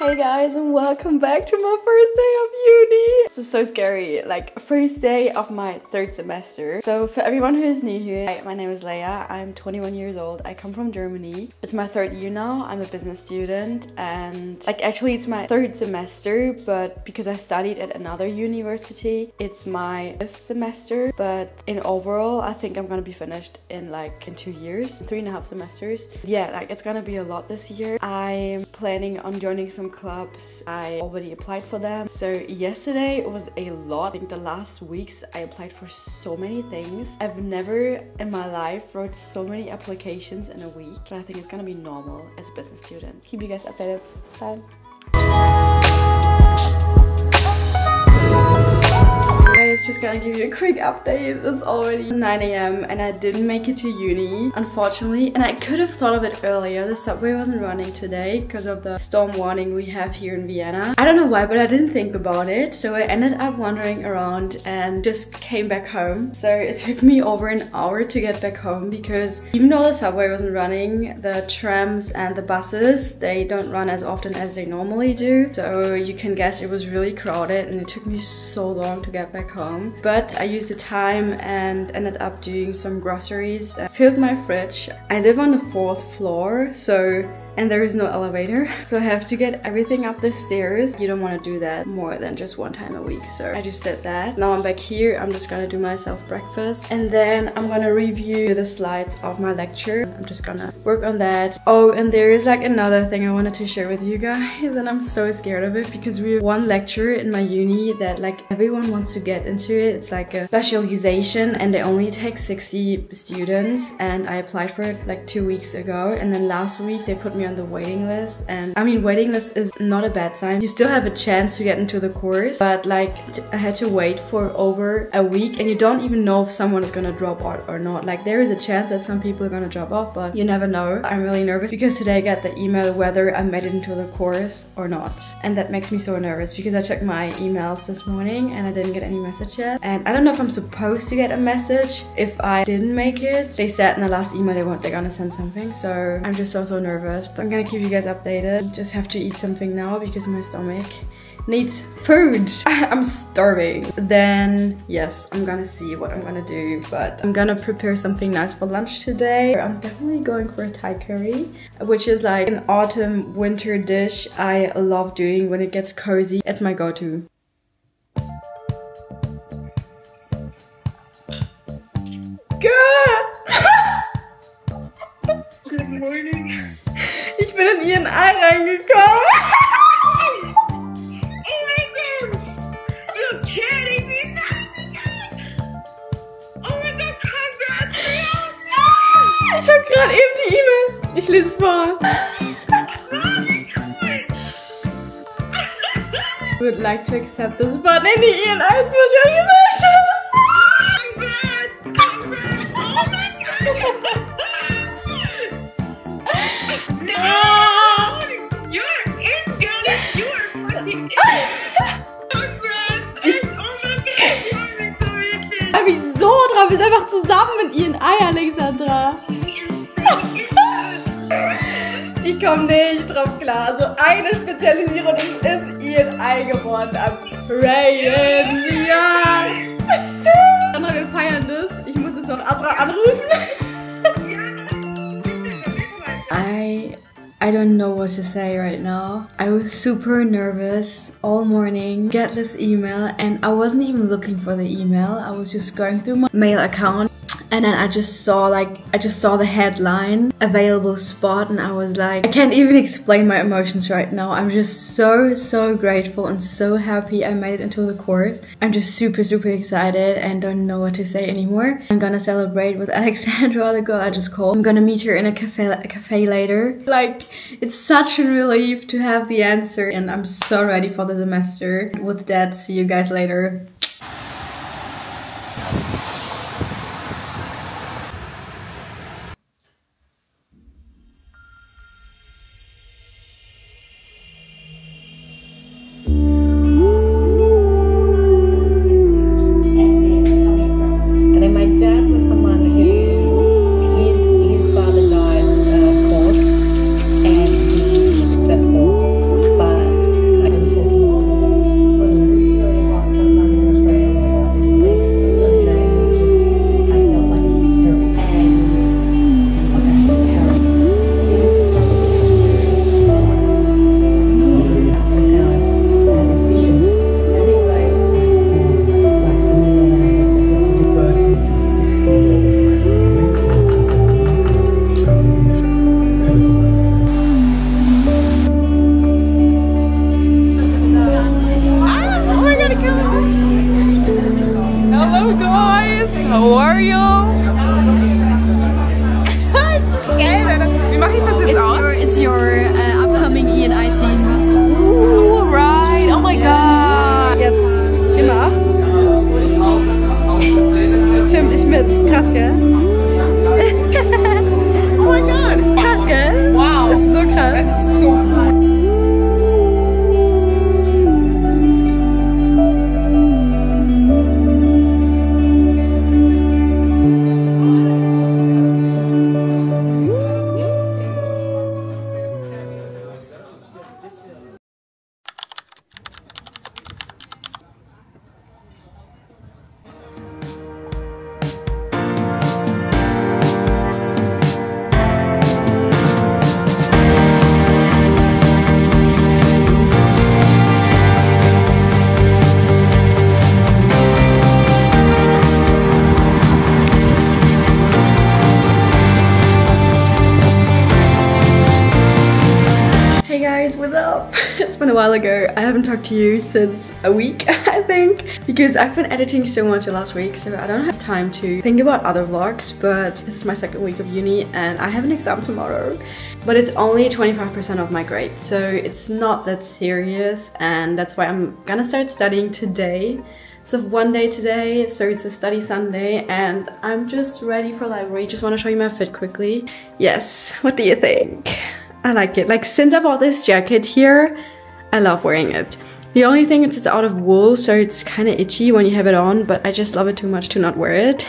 Hey guys, and welcome back to my first day of uni! This is so scary, like first day of my third semester. So for everyone who is new here, hi, my name is Leah, I'm 21 years old, I come from Germany. It's my third year now, I'm a business student, and like actually it's my third semester, but because I studied at another university, it's my fifth semester. But in overall, I think I'm gonna be finished in like 2 years, 3.5 semesters. Yeah, like it's gonna be a lot this year. I'm planning on joining some clubs. I already applied for them. So yesterday was a lot. I think the last weeks I applied for so many things. I've never in my life wrote so many applications in a week, but I think it's gonna be normal as a business student. Keep you guys updated. Bye. Guys, just gonna give you a quick update. It's already 9 AM and I didn't make it to uni, unfortunately, and I could have thought of it earlier. The subway wasn't running today because of the storm warning we have here in Vienna. I don't know why, but I didn't think about it, so I ended up wandering around and just came back home. So it took me over an hour to get back home because even though the subway wasn't running, the trams and the buses, they don't run as often as they normally do, so you can guess it was really crowded and it took me so long to get back home. But I used the time and ended up doing some groceries. I filled my fridge. I live on the 4th floor, and there is no elevator, so I have to get everything up the stairs. You don't want to do that more than just 1 time a week, so I just did that. Now I'm back here, I'm just gonna do myself breakfast, and then I'm gonna review the slides of my lecture. I'm just gonna work on that. Oh, and there is like another thing I wanted to share with you guys, and I'm so scared of it because we have one lecture in my uni that like everyone wants to get into it. It's like a specialization, and they only take 60 students, and I applied for it like 2 weeks ago, and then last week they put me on the waiting list. And I mean, waiting list is not a bad sign, you still have a chance to get into the course, but like I had to wait for over a week, and you don't even know if someone is gonna drop out or not. Like there is a chance that some people are gonna drop off, but you never know. I'm really nervous because today I got the email whether I made it into the course or not, and that makes me so nervous because I checked my emails this morning and I didn't get any message yet, and I don't know if I'm supposed to get a message if I didn't make it. They said in the last email they're gonna send something, so I'm just so nervous. I'm gonna keep you guys updated. Just have to eat something now because my stomach needs food. I'm starving. Then yes, I'm gonna see what I'm gonna do, but I'm gonna prepare something nice for lunch today. I'm definitely going for a Thai curry, which is like an autumn winter dish I love doing when it gets cozy. It's my go-to. Good morning. Ich bin in ihren Ei reingekommen. Oh my god! You're kidding me! Oh my god, Conrad! Ich hab gerade eben die E-Mail. Ich lese es vor. I would like to accept this button in the Ian Eyes visualization. Wir sind einfach zusammen mit ihren Eiern, Alexandra. Ich komme nicht drauf klar. Also eine Spezialisierung ist ihren Ei geworden am Rayen. Ja. Sandra, wir feiern das. Ich muss jetzt noch Asra anrufen. I don't know what to say right now. I was super nervous all morning, get this email, and I wasn't even looking for the email. I was just going through my mail account And then I just saw the headline, available spot, and I was like, I can't even explain my emotions right now. I'm just so grateful and so happy I made it into the course. I'm just super excited and don't know what to say anymore. I'm gonna celebrate with Alexandra, the girl I just called. I'm gonna meet her in a cafe later. Like, it's such a relief to have the answer, and I'm so ready for the semester. With that, see you guys later. Ago, I haven't talked to you since a week, I think, because I've been editing so much last week, so I don't have time to think about other vlogs. But this is my second week of uni and I have an exam tomorrow, but it's only 25% of my grade, so it's not that serious, and that's why I'm gonna start studying today. So one day today, so it's a study Sunday, and I'm just ready for library. Just want to show you my fit quickly. Yes, what do you think? I like it. Like, since I bought this jacket here, I love wearing it. The only thing is it's out of wool, so it's kind of itchy when you have it on, but I just love it too much to not wear it.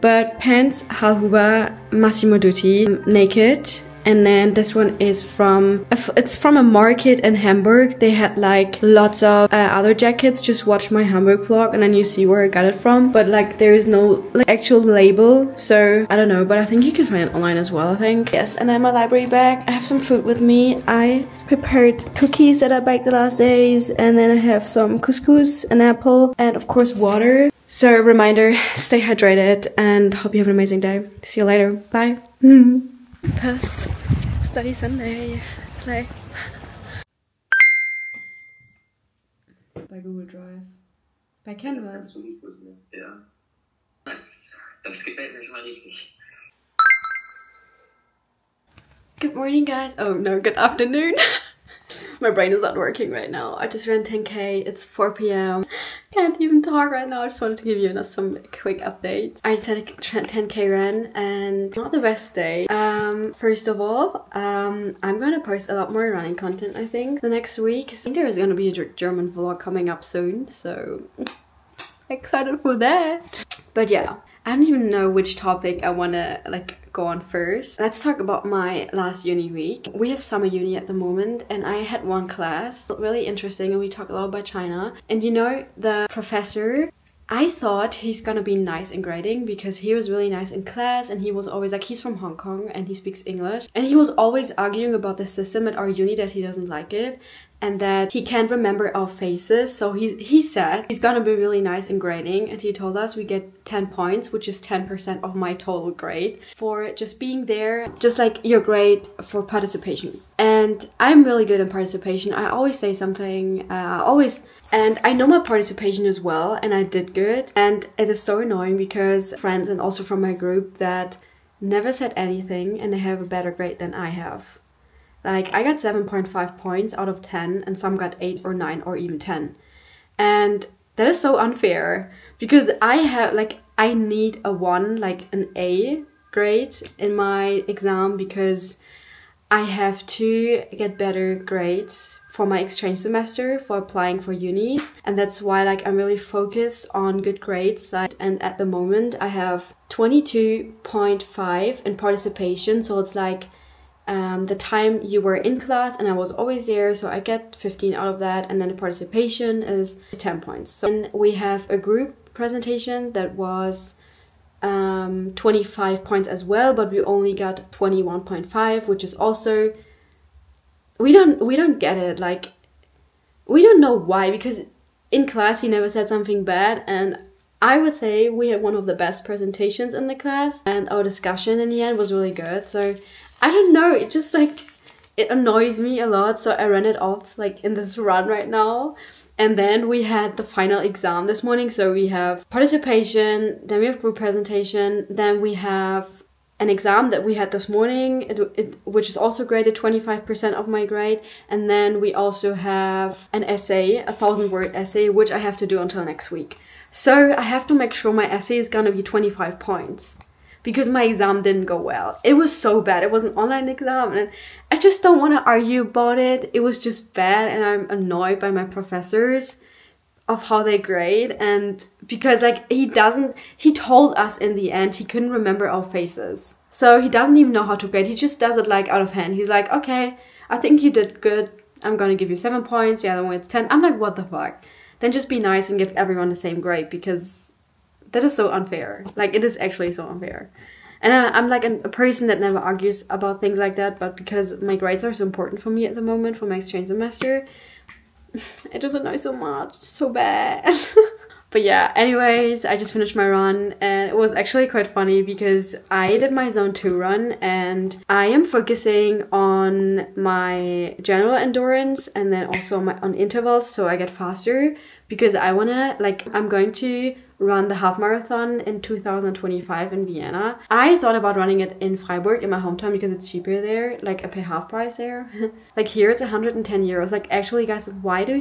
But pants, Halhuba, Massimo Dutti, Naked. And then this one is from, it's from a market in Hamburg. They had like lots of other jackets. Just watch my Hamburg vlog and then you see where I got it from. But like, there is no like actual label, so I don't know, but I think you can find it online as well, I think. Yes, and then my library bag. I have some food with me. I prepared cookies that I baked the last days, and then I have some couscous, an apple, and of course water. So reminder, stay hydrated, and hope you have an amazing day. See you later, bye. First study Sunday, it's like by Google Drive, bei Canvas. Ja, nice. Das gefällt mir schon mal richtig. Good morning, guys. Oh no, good afternoon. My brain is not working right now. I just ran 10K, it's 4 p.m. Can't even talk right now. I just wanted to give you some quick updates. I just had a 10K run, and not the best day. First of all, I'm gonna post a lot more running content, I think, the next week. I think there is gonna be a German vlog coming up soon, so excited for that. But yeah, I don't even know which topic I wanna like go on first. Let's talk about my last uni week. We have summer uni at the moment, and I had one class, really interesting, and we talked a lot about China. And you know, the professor, I thought he's gonna be nice in grading because he was really nice in class, and he was always like, he's from Hong Kong and he speaks English, and he was always arguing about the system at our uni that he doesn't like it. and that he can't remember our faces. So he said he's gonna be really nice in grading, and he told us we get 10 points, which is 10% of my total grade, for just being there, just like your grade for participation. And I'm really good in participation. I always say something, and I know my participation as well, and I did good. And it is so annoying because friends and also from my group that never said anything and they have a better grade than I have. Like, I got 7.5 points out of 10 and some got 8 or 9 or even 10. And that is so unfair because I have, like, I need a 1, like an A grade in my exam because I have to get better grades for my exchange semester, for applying for unis, and that's why, like, I'm really focused on good grades. And at the moment I have 22.5 in participation, so it's like the time you were in class, and I was always there, so I get 15 out of that, and then the participation is 10 points. So then we have a group presentation that was 25 points as well, but we only got 21.5, which is also, we don't get it, like, we don't know why, because in class he never said something bad, and I would say we had one of the best presentations in the class, and our discussion in the end was really good. So I don't know, it just, like, it annoys me a lot, so I ran it off, like, in this run right now. And then we had the final exam this morning, so we have participation, then we have group presentation, then we have an exam that we had this morning, which is also graded 25% of my grade, and then we also have an essay, a 1,000-word essay, which I have to do until next week. So I have to make sure my essay is gonna be 25 points because my exam didn't go well. It was so bad. It was an online exam, and I just don't want to argue about it. It was just bad, and I'm annoyed by my professors of how they grade, and because, like, he told us in the end he couldn't remember our faces, so he doesn't even know how to grade. He just does it, like, out of hand. He's like, okay, I think you did good, I'm gonna give you 7 points, the other one is 10. I'm like, what the fuck? Then just be nice and give everyone the same grade, because that is so unfair. Like, it is actually so unfair. And I'm like a person that never argues about things like that, but because my grades are so important for me at the moment for my exchange semester, it doesn't annoy so much, so bad. But yeah, anyways, I just finished my run, and it was actually quite funny because I did my zone 2 run, and I am focusing on my general endurance and then also on intervals, so I get faster, because I wanna, like, I'm going to run the half marathon in 2025 in Vienna. I thought about running it in Freiburg, in my hometown, because it's cheaper there. Like, I pay half price there. Like, here it's 110 euros. Like, actually, guys, why do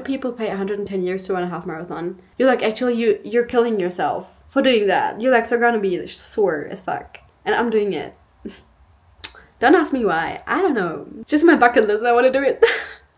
people pay 110 euros to run a half marathon? You're like, actually, you're killing yourself for doing that. Your legs are gonna be sore as fuck, and I'm doing it. Don't ask me why. I don't know, it's just my bucket list. I want to do it.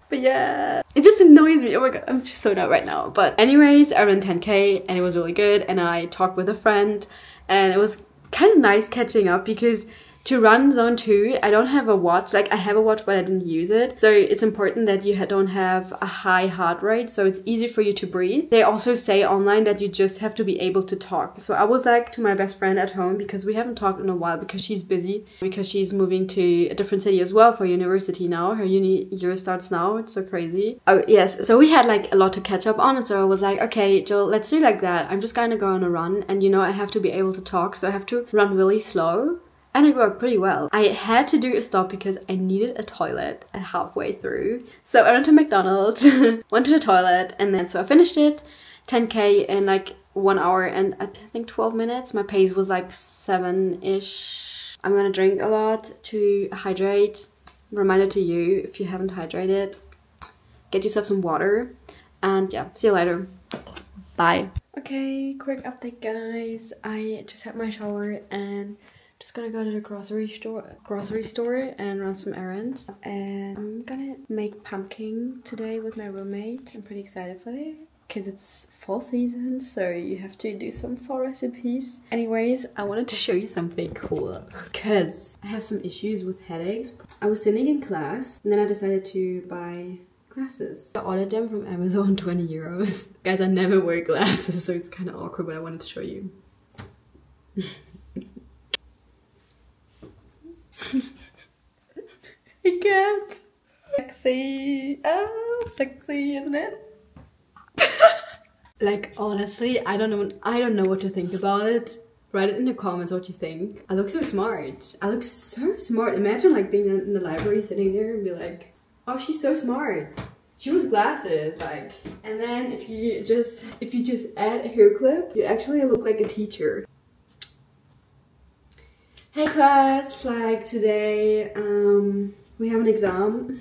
But yeah, it just annoys me. Oh my god, I'm just so down right now. But anyways, I ran 10K and it was really good, and I talked with a friend, and it was kind of nice catching up, because to run zone 2, I don't have a watch. Like, I have a watch, but I didn't use it. So it's important that you don't have a high heart rate, so it's easy for you to breathe. They also say online that you just have to be able to talk. So I was like to my best friend at home, because we haven't talked in a while, because she's busy, because she's moving to a different city as well for university now. Her uni year starts now. It's so crazy. Oh yes. So we had, like, a lot to catch up on. And so I was like, okay, Jill, let's do like that. I'm just going to go on a run, and, you know, I have to be able to talk. So I have to run really slow. And it worked pretty well. I had to do a stop because I needed a toilet halfway through. So I went to McDonald's, went to the toilet, and then so I finished it. 10K in like 1 hour and I think 12 minutes. My pace was like 7-ish. I'm gonna drink a lot to hydrate. Reminder to you, if you haven't hydrated, get yourself some water. And yeah, see you later. Bye. Okay, quick update, guys. I just had my shower and just gonna go to the grocery store and run some errands, and I'm gonna make pumpkin today with my roommate. I'm pretty excited for it because it's fall season, so you have to do some fall recipes. Anyways, I wanted to show you something cool because I have some issues with headaches. I was sitting in class and then I decided to buy glasses. I ordered them from Amazon, 20 euros. Guys, I never wear glasses, so it's kind of awkward, but I wanted to show you. I can't. sexy. Oh, sexy, isn't it? Like, honestly, I don't know what to think about it. Write it in the comments what you think. I look so smart. I look so smart. Imagine like being in the library sitting there and be like, oh, she's so smart. She wears glasses, like. And then if you just add a hair clip, you actually look like a teacher. Hey class, like today we have an exam.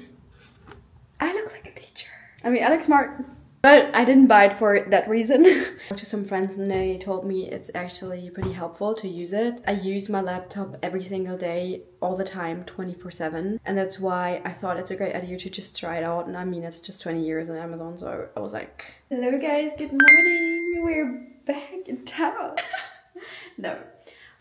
I look like a teacher. I mean, I look smart. But I didn't buy it for that reason. I talked to some friends and they told me it's actually pretty helpful to use it. I use my laptop every single day, all the time, 24/7. And that's why I thought it's a great idea to just try it out. And I mean, it's just 20 years on Amazon, so I was like... Hello guys, good morning. We're back in town. No.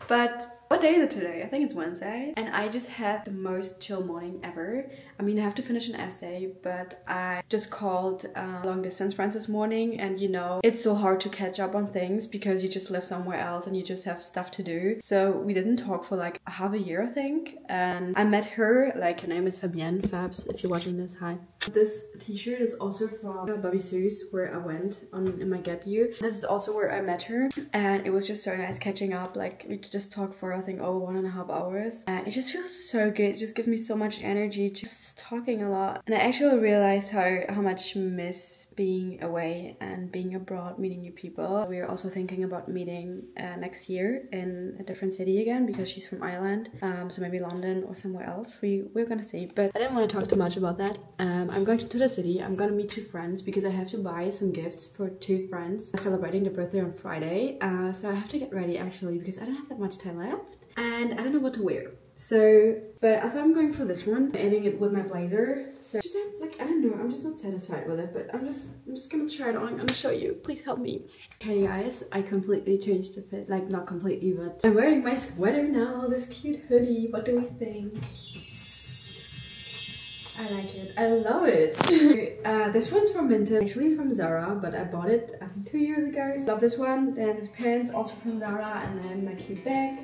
But what day is it today? I think it's Wednesday. And I just had the most chill morning ever. I mean, I have to finish an essay, but I just called long distance friends this morning. And you know, it's so hard to catch up on things because you just live somewhere else and you just have stuff to do. So we didn't talk for like half a year, I think. And I met her, like, her name is Fabienne, Fabs, if you're watching this, hi. This t-shirt is also from Bobby Sue's, where I went in my gap year. This is also where I met her. And it was just so nice catching up. Like, we just talked for, I think, 1.5 hours. And it just feels so good. It just gives me so much energy, just talking a lot. And I actually realized how much miss being away and being abroad, meeting new people. We are also thinking about meeting next year in a different city again, because she's from Ireland. So maybe London or somewhere else. We're gonna see. But I didn't want to talk too much about that. I'm going to the city. I'm gonna meet 2 friends because I have to buy some gifts for 2 friends celebrating their birthday on Friday. So I have to get ready actually because I don't have that much time left and I don't know what to wear. So, but I thought I'm going for this one, ending it with my blazer. So just have, like, I don't know, I'm just not satisfied with it, but I'm just gonna try it on. I'm gonna show you. Please help me. Okay guys, I completely changed the fit. Like, not completely, but I'm wearing my sweater now, this cute hoodie. What do we think? I like it. I love it. This one's from Vinted, actually from Zara, but I bought it, I think, 2 years ago. Love this one. Then this pants, also from Zara, and then my cute bag.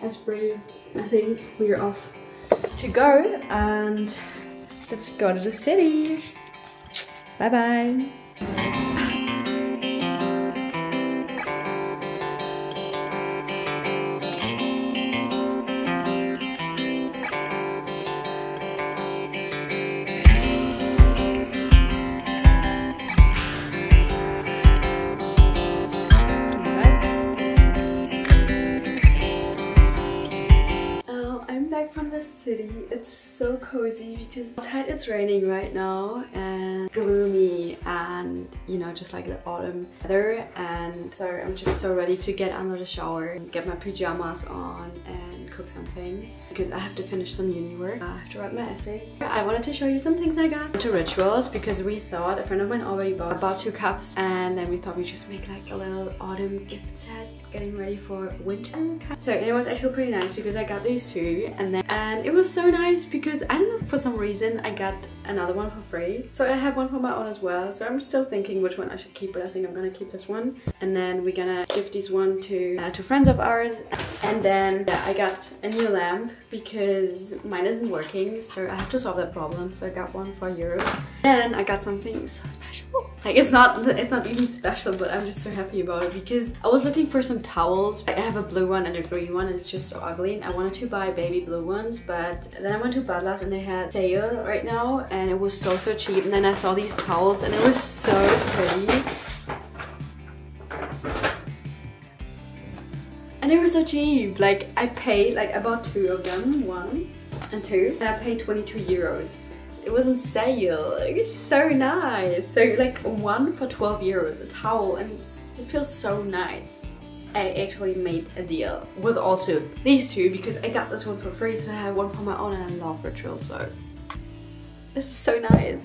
Asprey. I think we're off to go, and let's go to the city. Bye bye. It's so cozy because outside it's raining right now and gloomy and, you know, just like the autumn weather. And so I'm just so ready to get under the shower and get my pajamas on and cook something because I have to finish some uni work. I have to write my essay. I wanted to show you some things I got to Rituals because we thought, a friend of mine already bought 2 cups, and then we thought we just make like a little autumn gift set getting ready for winter. So, and it was actually pretty nice because I got these 2 and it was so nice because I don't know, for some reason I got another one for free, so I have one for my own as well. So I'm still thinking which one I should keep, but I think I'm gonna keep this one, and then we're gonna give this one to friends of ours. And then yeah, I got a new lamp because mine isn't working, so I have to solve that problem. So I got one for Europe. Then I got something so special. Like, it's not even special, but I'm just so happy about it because I was looking for some towels. Like, I have a blue one and a green one, and it's just so ugly. And I wanted to buy baby blue ones, but then I went to Budlas and they had sale right now, and it was so cheap. And then I saw these towels, and it was so pretty. And they were so cheap. Like, I paid, like, I bought 2 of them, 1 and 2, and I paid 22 euros. It was on sale. It was so nice. So like one for 12 euros, a towel, and it feels so nice. I actually made a deal with also these 2 because I got this one for free, so I have one for my own, and I love Rituals. So this is so nice.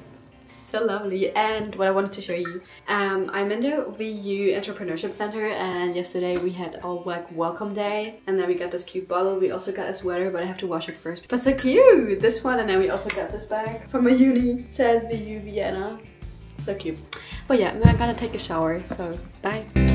So lovely. And what I wanted to show you, I'm in the VU Entrepreneurship Center, and yesterday we had all work welcome day, and then we got this cute bottle. We also got a sweater, but I have to wash it first, but so cute, this one. And then we also got this bag from a uni. It says VU Vienna, so cute. But yeah, I'm gonna take a shower, so bye.